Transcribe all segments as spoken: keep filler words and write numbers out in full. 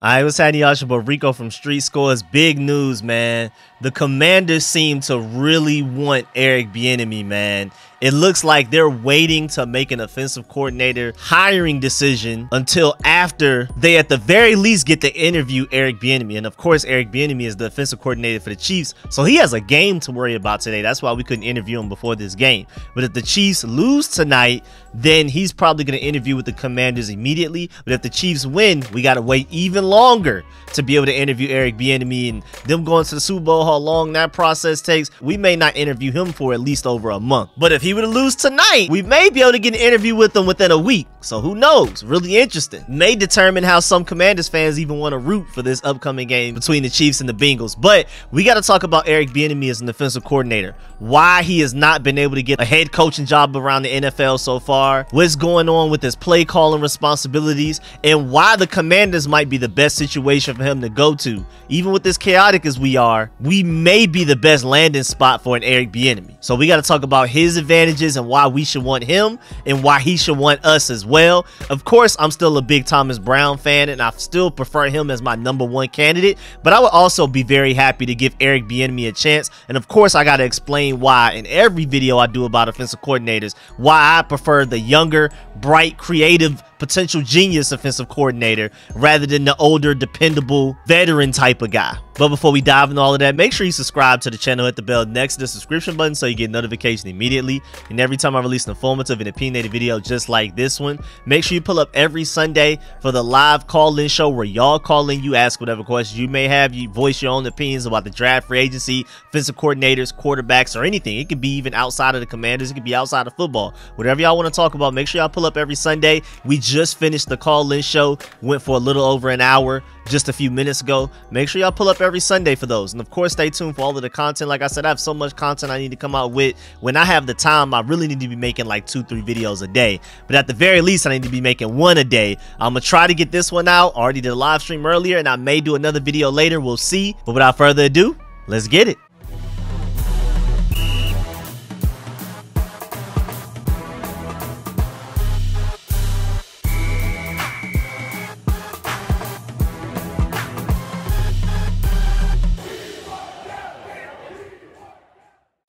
All right, what's happening, y'all? It's your boy Rico from Street Scores. Big news, man. The Commanders seem to really want Eric Bieniemy, man. It looks like they're waiting to make an offensive coordinator hiring decision until after they, at the very least, get to interview Eric Bieniemy. And of course, Eric Bieniemy is the offensive coordinator for the Chiefs, so he has a game to worry about today. That's why we couldn't interview him before this game. But if the Chiefs lose tonight, then he's probably going to interview with the Commanders immediately. But if the Chiefs win, we got to wait even longer to be able to interview Eric Bieniemy, and them going to the Super Bowl, how long that process takes, we may not interview him for at least over a month. But if he were to lose tonight, we may be able to get an interview with him within a week. So who knows? Really interesting. May determine how some Commanders fans even want to root for this upcoming game between the Chiefs and the Bengals. But we got to talk about Eric Bieniemy as an offensive coordinator, why he has not been able to get a head coaching job around the N F L so far, what's going on with his play calling responsibilities, and why the Commanders might be the best situation for him to go to. Even with this chaotic as we are, we may be the best landing spot for an Eric Bieniemy. So we got to talk about his advantages and why we should want him and why he should want us as well. Of course, I'm still a big Thomas Brown fan and I still prefer him as my number one candidate, but I would also be very happy to give Eric Bieniemy a chance. And of course, I got to explain why in every video I do about offensive coordinators, why I prefer the younger, bright, creative, potential genius offensive coordinator rather than the older, dependable, veteran type of guy. But before we dive into all of that, make sure you subscribe to the channel, hit the bell next to the subscription button so you get notification immediately. And every time I release an informative and opinionated video just like this one, make sure you pull up every Sunday for the live call-in show where y'all call in, you ask whatever questions you may have, you voice your own opinions about the draft, free agency, offensive coordinators, quarterbacks, or anything. It could be even outside of the Commanders, it could be outside of football. Whatever y'all want to talk about, make sure y'all pull up every Sunday. We just finished the call-in show, went for a little over an hour just a few minutes ago. Make sure y'all pull up every Sunday for those, and of course stay tuned for all of the content. Like I said, I have so much content I need to come out with. When I have the time, I really need to be making like two three videos a day, but at the very least I need to be making one a day. I'm gonna try to get this one out. I already did a live stream earlier and I may do another video later, we'll see. But without further ado, let's get it.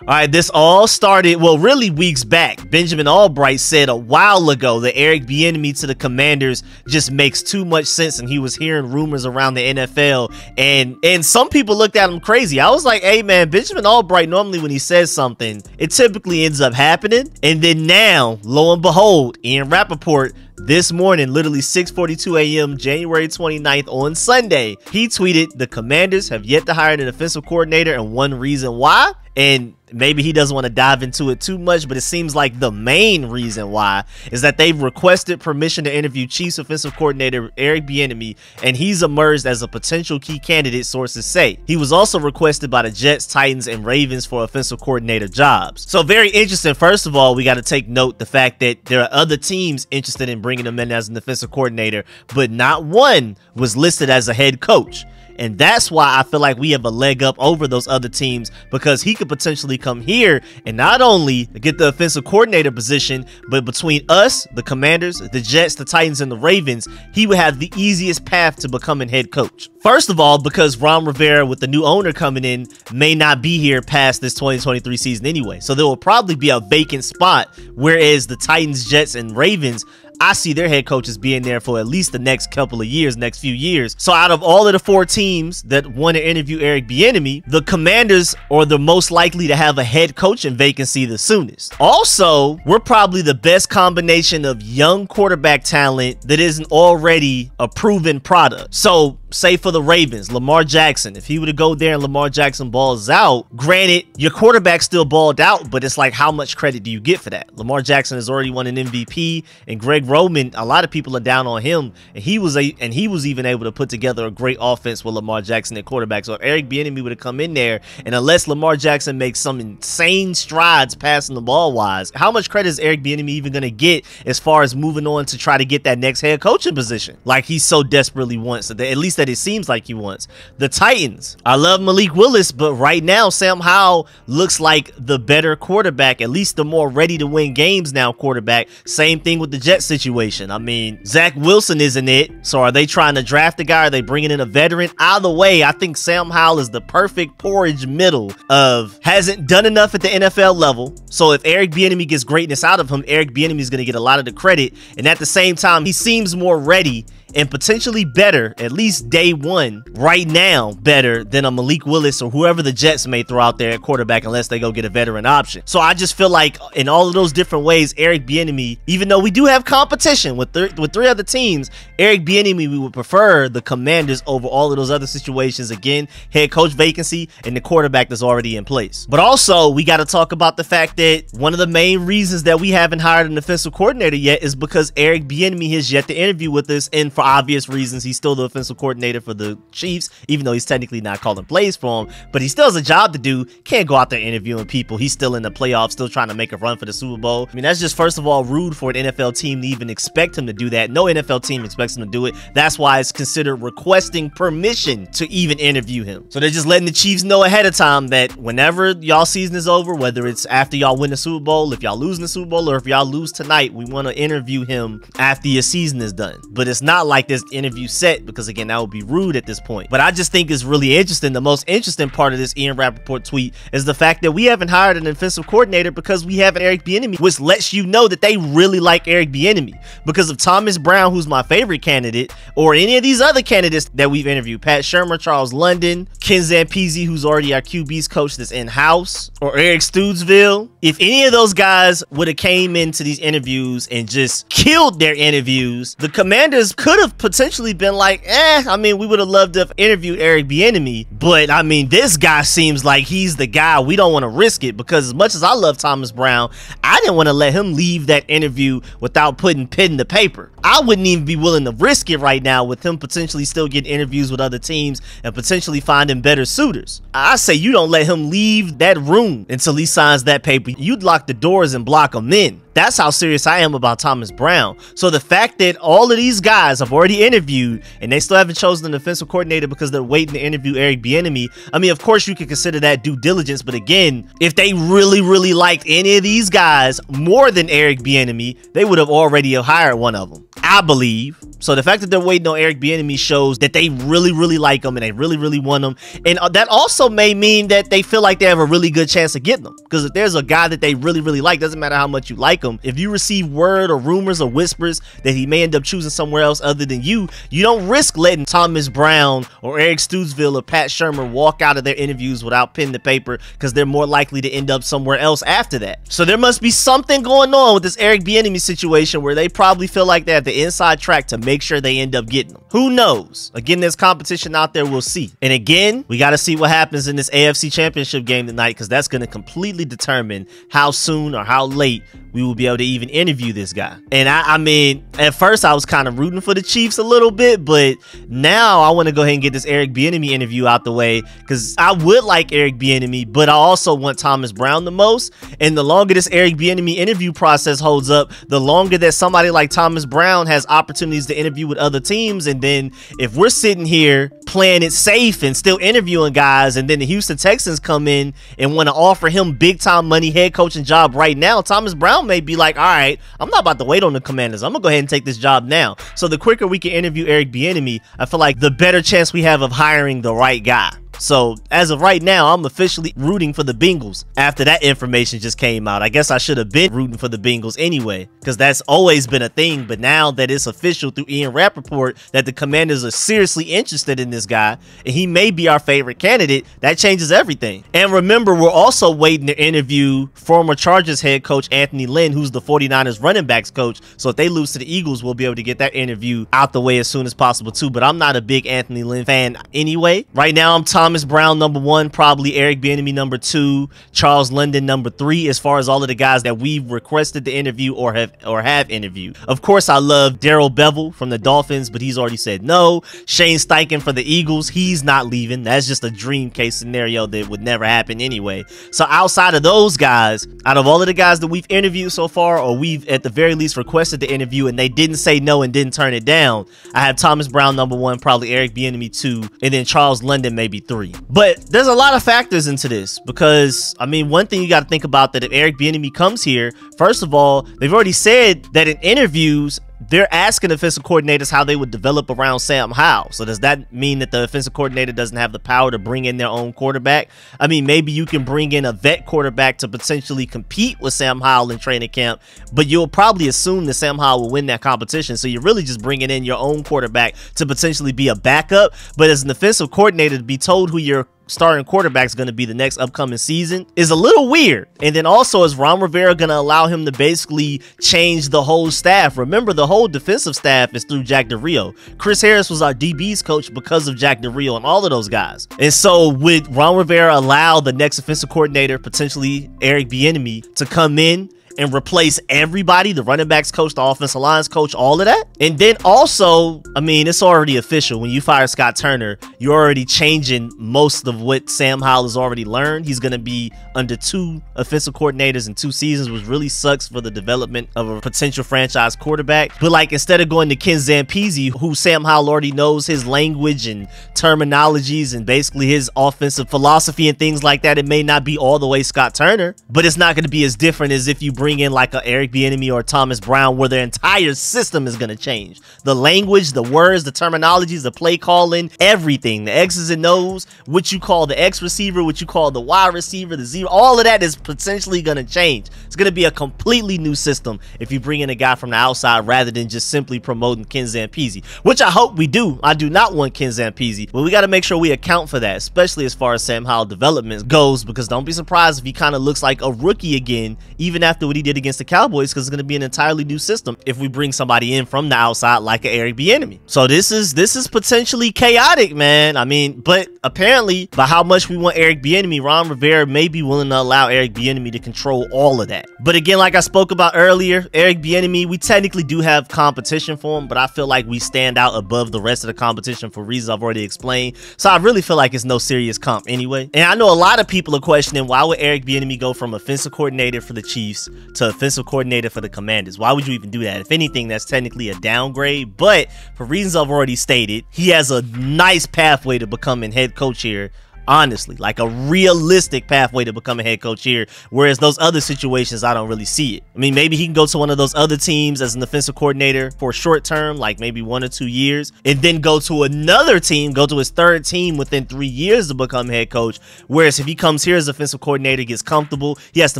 All right, this all started, well, really weeks back. Benjamin Albright said a while ago that Eric Bieniemy to the Commanders just makes too much sense, and he was hearing rumors around the N F L, and and some people looked at him crazy. I was like, hey, man, Benjamin Albright, normally when he says something, it typically ends up happening. And then now, lo and behold, Ian Rapoport, this morning, literally six forty-two a m, January twenty-ninth on Sunday, he tweeted, the Commanders have yet to hire an offensive coordinator, and one reason why, and maybe he doesn't want to dive into it too much, but it seems like the main reason why is that they've requested permission to interview Chiefs offensive coordinator Eric Bieniemy, and he's emerged as a potential key candidate, sources say. He was also requested by the Jets, Titans, and Ravens for offensive coordinator jobs. So very interesting. First of all, we got to take note the fact that there are other teams interested in bringing him in as an offensive coordinator, but not one was listed as a head coach. And that's why I feel like we have a leg up over those other teams, because he could potentially come here and not only get the offensive coordinator position, but between us, the Commanders, the Jets, the Titans, and the Ravens, he would have the easiest path to becoming head coach. First of all, because Ron Rivera, with the new owner coming in, may not be here past this twenty twenty-three season anyway. So there will probably be a vacant spot, whereas the Titans, Jets, and Ravens, I see their head coaches being there for at least the next couple of years, next few years. So out of all of the four teams that want to interview Eric Bieniemy, the Commanders are the most likely to have a head coaching vacancy the soonest. Also, we're probably the best combination of young quarterback talent that isn't already a proven product. So say for the Ravens, Lamar Jackson, if he were to go there and Lamar Jackson balls out, granted, your quarterback still balled out, but it's like, how much credit do you get for that? Lamar Jackson has already won an M V P, and Greg Roman, a lot of people are down on him, and he was a and he was even able to put together a great offense with Lamar Jackson at quarterback. So if Eric Bieniemy would have come in there, and unless Lamar Jackson makes some insane strides passing the ball wise, how much credit is Eric Bieniemy even going to get as far as moving on to try to get that next head coaching position like he so desperately wants, so that at least that it seems like he wants. The Titans. I love Malik Willis, but right now Sam Howell looks like the better quarterback, at least the more ready to win games now quarterback. Same thing with the Jets situation. I mean, Zach Wilson isn't it, so are they trying to draft a guy? Are they bringing in a veteran? Either way, I think Sam Howell is the perfect porridge middle of hasn't done enough at the N F L level. So if Eric Bieniemy gets greatness out of him, Eric Bieniemy is going to get a lot of the credit, and at the same time he seems more ready and potentially better, at least day one right now, better than a Malik Willis or whoever the Jets may throw out there at quarterback, unless they go get a veteran option. So I just feel like in all of those different ways, Eric Bieniemy, even though we do have competition with th with three other teams, Eric Bieniemy, we would prefer the Commanders over all of those other situations. Again, head coach vacancy and the quarterback that's already in place. But also we got to talk about the fact that one of the main reasons that we haven't hired an offensive coordinator yet is because Eric Bieniemy has yet to interview with us, and for obvious reasons, he's still the offensive coordinator for the Chiefs, even though he's technically not calling plays for him, but he still has a job to do. Can't go out there interviewing people. He's still in the playoffs, still trying to make a run for the Super Bowl. I mean, that's just, first of all, rude for an N F L team to even expect him to do that. No N F L team expects him to do it. That's why it's considered requesting permission to even interview him. So they're just letting the Chiefs know ahead of time that whenever y'all season is over, whether it's after y'all win the Super Bowl, if y'all lose in the Super Bowl, or if y'all lose tonight, we want to interview him after your season is done. But it's not like this interview set, because again, that would be rude at this point. But I just think it's really interesting. The most interesting part of this Ian Rapoport tweet is the fact that we haven't hired an offensive coordinator because we have an Eric Bieniemy, which lets you know that they really like Eric Bieniemy. Because of Thomas Brown, who's my favorite candidate, or any of these other candidates that we've interviewed, Pat Shurmur, Charles London, Ken Zampese, who's already our Q B's coach that's in-house, or Eric Studesville. If any of those guys would have came into these interviews and just killed their interviews, the Commanders could have potentially been like, eh, I mean, we would have loved to have interviewed Eric Bieniemy, but I mean, this guy seems like he's the guy. We don't want to risk it, because as much as I love Thomas Brown, I didn't want to let him leave that interview without putting pen to paper. I wouldn't even be willing to risk it right now with him potentially still getting interviews with other teams and potentially finding better suitors. I say you don't let him leave that room until he signs that paper. You'd lock the doors and block him in. That's how serious I am about Thomas Brown. So the fact that all of these guys have already interviewed and they still haven't chosen an offensive coordinator because they're waiting to interview Eric Bieniemy, I mean, of course you could consider that due diligence, but again, if they really, really liked any of these guys more than Eric Bieniemy, they would have already hired one of them, I believe. So the fact that they're waiting on Eric Bieniemy shows that they really, really like him and they really, really want him. And that also may mean that they feel like they have a really good chance of getting him, because if there's a guy that they really, really like, doesn't matter how much you like him, if you receive word or rumors or whispers that he may end up choosing somewhere else other than you, you don't risk letting Thomas Brown or Eric Studesville or Pat Shurmur walk out of their interviews without pen to paper, because they're more likely to end up somewhere else after that. So there must be something going on with this Eric Bieniemy situation where they probably feel like they have the inside track to make sure they end up getting them. Who knows? Again, there's competition out there. We'll see. And again, we got to see what happens in this A F C Championship game tonight, because that's going to completely determine how soon or how late we will be able to even interview this guy. And I, I mean, at first I was kind of rooting for the Chiefs a little bit, but now I want to go ahead and get this Eric Bieniemy interview out the way, because I would like Eric Bieniemy, but I also want Thomas Brown the most. And the longer this Eric Bieniemy interview process holds up, the longer that somebody like Thomas Brown has opportunities to interview with other teams. And then if we're sitting here playing it safe and still interviewing guys, and then the Houston Texans come in and want to offer him big time money, head coaching job right now, Thomas Brown may be like, all right, I'm not about to wait on the Commanders. I'm gonna go ahead and take this job now. So the quicker we can interview Eric Bieniemy, I feel like the better chance we have of hiring the right guy. So as of right now, I'm officially rooting for the Bengals after that information just came out. I guess I should have been rooting for the Bengals anyway, because that's always been a thing. But now that it's official through Ian Rapoport that the Commanders are seriously interested in this guy and he may be our favorite candidate, that changes everything. And remember, we're also waiting to interview former Chargers head coach Anthony Lynn, who's the forty-niners running backs coach. So if they lose to the Eagles, we'll be able to get that interview out the way as soon as possible too. But I'm not a big Anthony Lynn fan anyway. Right now, I'm Tom Thomas Brown, number one, probably Eric Bieniemy, number two, Charles London, number three, as far as all of the guys that we've requested to interview or have or have interviewed. Of course, I love Daryl Bevel from the Dolphins, but he's already said no. Shane Steichen for the Eagles, he's not leaving. That's just a dream case scenario that would never happen anyway. So outside of those guys, out of all of the guys that we've interviewed so far, or we've at the very least requested to interview and they didn't say no and didn't turn it down, I have Thomas Brown, number one, probably Eric Bieniemy, two, and then Charles London, maybe three. But there's a lot of factors into this because, I mean, one thing you got to think about that if Eric Bieniemy comes here, first of all, they've already said that in interviews, they're asking offensive coordinators how they would develop around Sam Howell. So does that mean that the offensive coordinator doesn't have the power to bring in their own quarterback? I mean, maybe you can bring in a vet quarterback to potentially compete with Sam Howell in training camp, but you'll probably assume that Sam Howell will win that competition. So you're really just bringing in your own quarterback to potentially be a backup. But as an offensive coordinator, to be told who you're starting quarterback is going to be the next upcoming season is a little weird. And then also, is Ron Rivera going to allow him to basically change the whole staff? Remember, the whole defensive staff is through Jack Del Rio. Chris Harris was our D B's coach because of Jack Del Rio and all of those guys. And so would Ron Rivera allow the next offensive coordinator, potentially Eric Bieniemy, to come in and replace everybody, the running backs coach, the offensive lines coach, all of that? And then also, I mean, it's already official. When you fire Scott Turner, you're already changing most of what Sam Howell has already learned. He's going to be under two offensive coordinators in two seasons, which really sucks for the development of a potential franchise quarterback. But like, instead of going to Ken Zampese, who Sam Howell already knows his language and terminologies and basically his offensive philosophy and things like that, it may not be all the way Scott Turner, but it's not going to be as different as if you bring in like a Eric Bieniemy or Thomas Brown, where their entire system is going to change. The language, the words, the terminologies, the play calling, everything, the X's and O's, what you call the X receiver, what you call the Y receiver, the zero, all of that is potentially going to change. It's going to be a completely new system if you bring in a guy from the outside rather than just simply promoting Ken Zampese, which I hope we do. I do not want Ken Zampese, but we got to make sure we account for that, especially as far as Sam Howell development goes, because don't be surprised if he kind of looks like a rookie again, even after what he did against the Cowboys, because it's going to be an entirely new system if we bring somebody in from the outside like an Eric Bieniemy. So this is this is potentially chaotic, man. I mean, but apparently, by how much we want Eric Bieniemy, Ron Rivera may be willing to allow Eric Bieniemy to control all of that. But again, like I spoke about earlier, Eric Bieniemy, we technically do have competition for him, but I feel like we stand out above the rest of the competition for reasons I've already explained. So I really feel like it's no serious comp anyway. And I know a lot of people are questioning, why would Eric Bieniemy go from offensive coordinator for the Chiefs to offensive coordinator for the Commanders? Why would you even do that? If anything, that's technically a downgrade, but for reasons I've already stated, he has a nice pathway to becoming head coach here. Honestly, like a realistic pathway to become a head coach here, whereas those other situations, I don't really see it. I mean, maybe he can go to one of those other teams as an offensive coordinator for a short term, like maybe one or two years, and then go to another team, go to his third team within three years to become head coach. Whereas if he comes here as offensive coordinator, gets comfortable, he has to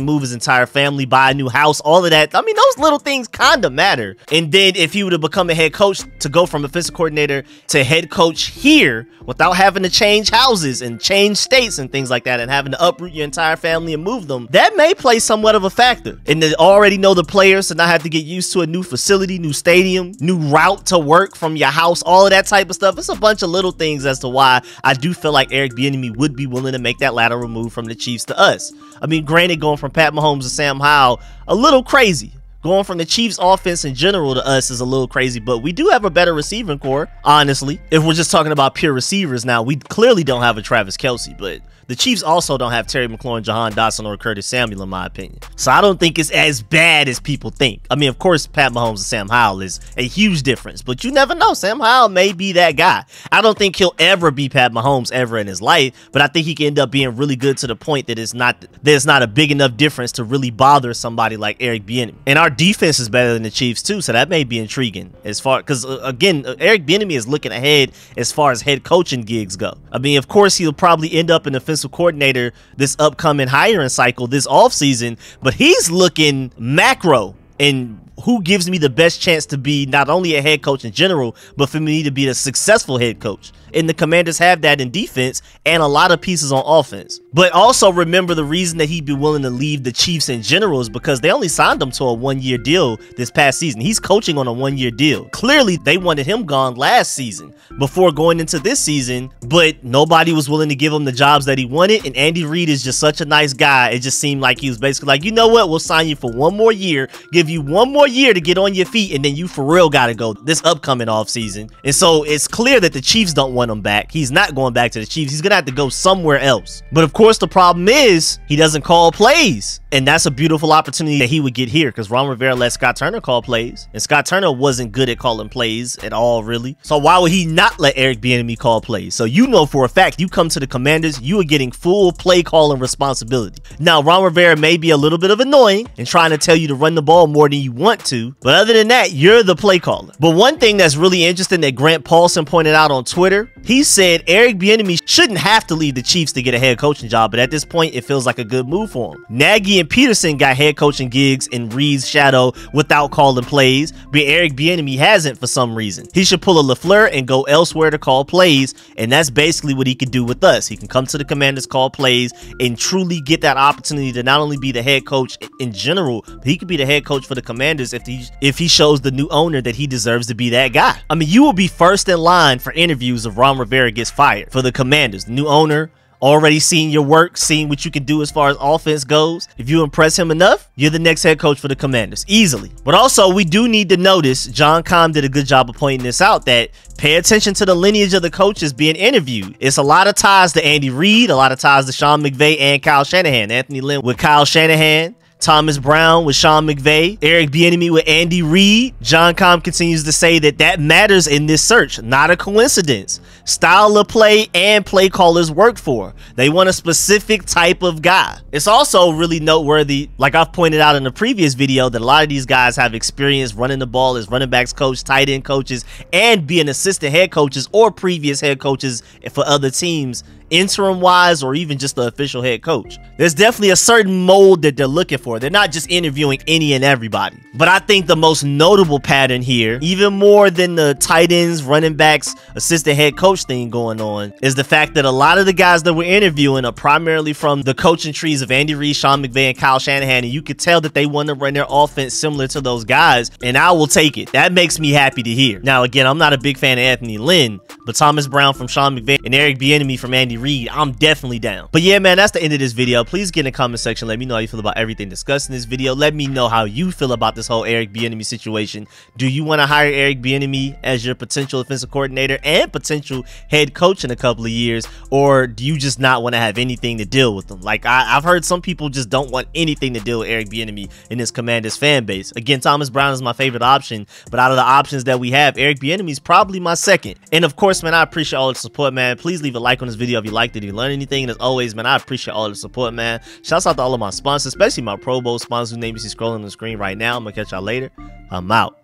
move his entire family, buy a new house, all of that. I mean, those little things kind of matter. And then if he were to become a head coach, to go from offensive coordinator to head coach here without having to change houses and change states and things like that and having to uproot your entire family and move them, that may play somewhat of a factor. And to already know the players, to not have to get used to a new facility, new stadium, new route to work from your house, all of that type of stuff. It's a bunch of little things as to why I do feel like Eric Bieniemy would be willing to make that lateral move from the Chiefs to us. I mean, granted, going from Pat Mahomes to Sam Howell, a little crazy. Going from the Chiefs offense in general to us is a little crazy, but we do have a better receiving core, honestly. If we're just talking about pure receivers now, we clearly don't have a Travis Kelce, but the Chiefs also don't have Terry McLaurin, Jahan Dotson, or Curtis Samuel, in my opinion. So I don't think it's as bad as people think. I mean, of course, Pat Mahomes and Sam Howell is a huge difference, but you never know. Sam Howell may be that guy. I don't think he'll ever be Pat Mahomes ever in his life, but I think he can end up being really good to the point that it's not, that it's not a big enough difference to really bother somebody like Eric Bieniemy. And our defense is better than the Chiefs too, so that may be intriguing as far, because uh, again, Eric Bieniemy is looking ahead as far as head coaching gigs go. I mean, of course, he'll probably end up an offensive coordinator this upcoming hiring cycle this offseason, but he's looking macro and who gives me the best chance to be not only a head coach in general, but for me to be a successful head coach. and the Commanders have that in defense and a lot of pieces on offense. But also remember, the reason that he'd be willing to leave the Chiefs in general is because they only signed him to a one-year deal this past season. He's coaching on a one-year deal. Clearly, they wanted him gone last season before going into this season, but nobody was willing to give him the jobs that he wanted, and Andy Reid is just such a nice guy. It just seemed like he was basically like, you know what, we'll sign you for one more year, give you one more year to get on your feet, and then you for real gotta go this upcoming offseason. And so it's clear that the Chiefs don't want him back. He's not going back to the Chiefs. He's gonna have to go somewhere else. But of course, the problem is he doesn't call plays, and that's a beautiful opportunity that he would get here, because Ron Rivera let Scott Turner call plays, and Scott Turner wasn't good at calling plays at all, really. So why would he not let Eric Bieniemy call plays? So you know for a fact, you come to the Commanders, you are getting full play calling responsibility. Now, Ron Rivera may be a little bit of annoying and trying to tell you to run the ball more than you want to, but other than that, you're the play caller. But one thing that's really interesting that Grant Paulson pointed out on Twitter, he said Eric Bieniemy shouldn't have to leave the Chiefs to get a head coaching job, but at this point, it feels like a good move for him. Nagy and Peterson got head coaching gigs in Reid's shadow without calling plays, but Eric Bieniemy hasn't for some reason. He should pull a LaFleur and go elsewhere to call plays, and that's basically what he could do with us. He can come to the Commanders, call plays, and truly get that opportunity to not only be the head coach in general, but he could be the head coach for the Commanders if he, if he shows the new owner that he deserves to be that guy. I mean, you will be first in line for interviews if Ron Rivera gets fired for the Commanders. The new owner already seen your work, seen what you can do as far as offense goes. If you impress him enough, you're the next head coach for the Commanders, easily. But also, we do need to notice, John Comm did a good job of pointing this out, that pay attention to the lineage of the coaches being interviewed. It's a lot of ties to Andy Reid, a lot of ties to Sean McVay and Kyle Shanahan. Anthony Lynn with Kyle Shanahan, Thomas Brown with Sean McVay, Eric Bieniemy with Andy Reid. John Comm continues to say that that matters in this search. Not a coincidence. Style of play and play callers work for. They want a specific type of guy. It's also really noteworthy, like I've pointed out in the previous video, that a lot of these guys have experience running the ball as running backs coach, tight end coaches, and being assistant head coaches or previous head coaches for other teams, interim wise, or even just the official head coach. There's definitely a certain mold that they're looking for. They're not just interviewing any and everybody. But I think the most notable pattern here, even more than the tight ends, running backs, assistant head coach thing going on, is the fact that a lot of the guys that we're interviewing are primarily from the coaching trees of Andy Reid, Sean McVay, and Kyle Shanahan, and you could tell that they want to run their offense similar to those guys, and I will take it. That makes me happy to hear. Now, again, I'm not a big fan of Anthony Lynn, but Thomas Brown from Sean McVay and Eric Bieniemy from Andy Reid, I'm definitely down. But yeah, man, that's the end of this video. Please get in the comment section, let me know how you feel about everything discussed in this video. Let me know how you feel about this whole Eric Bieniemy situation. Do you want to hire Eric Bieniemy as your potential offensive coordinator and potential head coach in a couple of years, or do you just not want to have anything to deal with them? Like I, I've heard some people just don't want anything to deal with Eric Bieniemy in this Commanders fan base. Again, Thomas Brown is my favorite option, but out of the options that we have, Eric Bieniemy is probably my second. And of course, man, I appreciate all the support, man. Please leave a like on this video if you liked it, if you learned anything. And as always, man, I appreciate all the support, man. Shouts out to all of my sponsors, especially my Pro Bowl sponsors whose name you see scrolling on the screen right now. I'm gonna catch y'all later. I'm out.